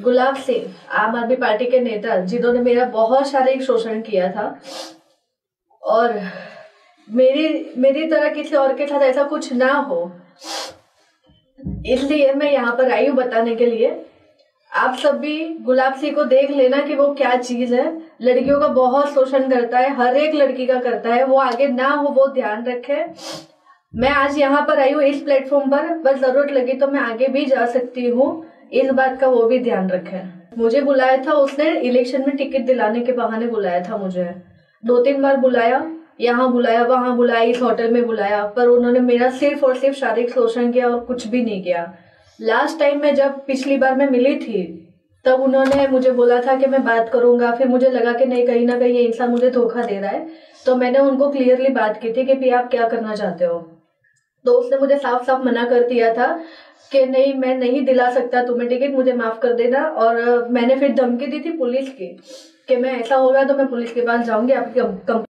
गुलाब सिंह आम आदमी पार्टी के नेता, जिन्होंने मेरा बहुत शारीरिक शोषण किया था और मेरी तरह किसी और के साथ ऐसा कुछ ना हो, इसलिए मैं यहाँ पर आई हूँ बताने के लिए। आप सब भी गुलाब सिंह को देख लेना कि वो क्या चीज है। लड़कियों का बहुत शोषण करता है, हर एक लड़की का करता है। वो आगे ना हो, वो ध्यान रखे। मैं आज यहाँ पर आई हूँ इस प्लेटफॉर्म पर, बस जरूरत लगी तो मैं आगे भी जा सकती हूँ, इस बात का वो भी ध्यान रखें। मुझे बुलाया था उसने, इलेक्शन में टिकट दिलाने के बहाने बुलाया था। मुझे 2-3 बार बुलाया, यहाँ बुलाया, वहां बुलाया, इस होटल में बुलाया, पर उन्होंने मेरा सिर्फ और सिर्फ शारीरिक शोषण किया और कुछ भी नहीं किया। लास्ट टाइम में जब पिछली बार मैं मिली थी तब उन्होंने मुझे बोला था कि मैं बात करूंगा, फिर मुझे लगा कि नहीं, कहीं ना कहीं ये इंसान मुझे धोखा दे रहा है, तो मैंने उनको क्लियरली बात की थी कि भैया आप क्या करना चाहते हो, तो उसने मुझे साफ साफ मना कर दिया था कि नहीं, मैं नहीं दिला सकता तुम्हें टिकट, मुझे माफ कर देना। और मैंने फिर धमकी दी थी पुलिस की कि मैं ऐसा होगा तो मैं पुलिस के पास जाऊंगी, आपकी